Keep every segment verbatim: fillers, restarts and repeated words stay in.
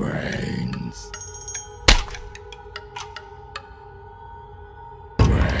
Brains. Brains.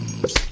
Brains.